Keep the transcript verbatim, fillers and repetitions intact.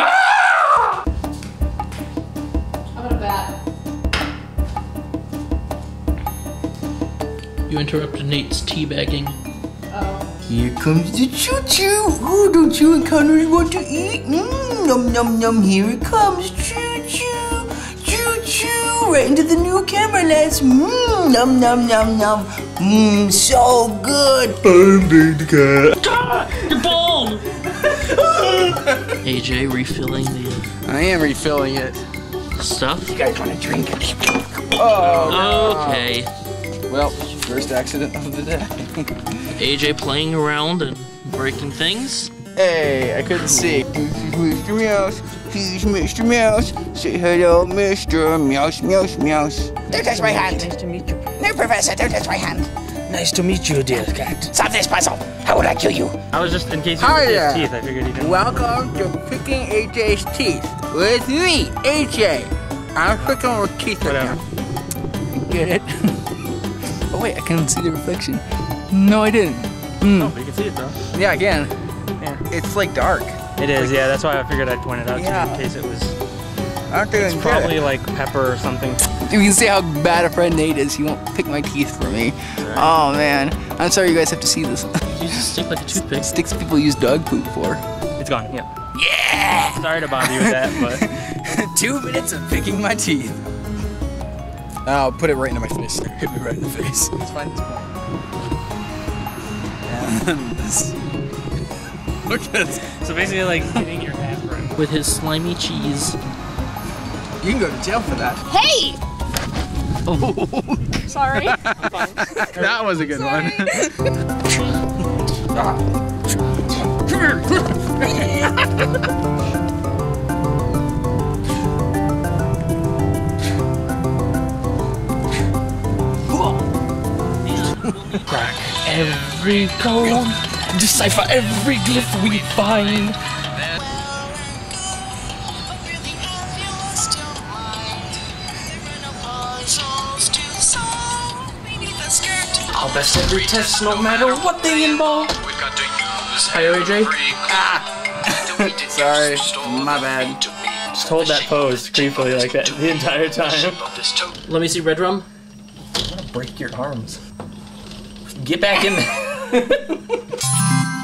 Ah! How about a bat? You interrupted Nate's teabagging. Oh. Here comes the choo-choo. Oh, don't you and Connery want to eat? Mmm, nom nom nom, here it comes. Choo-choo, choo-choo, right into the new camera lens. Mmm, nom nom nom nom. Mmm, so good. I'm big cat. You're bald. A J refilling the. I am refilling it. Stuff. You guys want to drink? Oh. Okay. No. Well, first accident of the day. A J playing around and breaking things. Hey, I couldn't see. Mister Meowth, please, Mister Meowth, say hello, Mister Meowth, Meowth, Meowth. Don't touch my hand. Nice to meet you. No, Professor, don't touch my hand. Nice to meet you, dear cat. Solve this puzzle. How would I kill you? I was just in case you were his teeth. I figured he didn't. Welcome to picking A J's teeth with me, A J. I'm picking with teeth right now. Get it? Oh wait, I can't see the reflection. No, I didn't. Mm. Oh, but you can see it though. Yeah, I can. Yeah. It's like dark. It is. Like, yeah, that's why I figured I'd point it out yeah. to you in case it was. I don't think it's I probably it. like pepper or something. You can see how bad a friend Nate is. He won't pick my teeth for me. Right. Oh man, I'm sorry you guys have to see this. You just stick like a toothpick. Sticks people use dog poop for. It's gone. Yeah. Yeah. Sorry to bother you with that, but two minutes of picking my teeth. I'll put it right into my face. Hit me right in the face. Let's find this point. Look at this. So basically, like hitting your apron with his slimy cheese. You can go to jail for that. Hey! Oh. Sorry. That was a good Sorry. one. Come here. Crack every code. Decipher every glyph we find. I'll best every test, no matter what they involve. Hi, A J. Ah! Sorry, my bad. Just hold that pose creepily like that the entire time. Let me see Redrum. I'm gonna break your arms. Get back in there.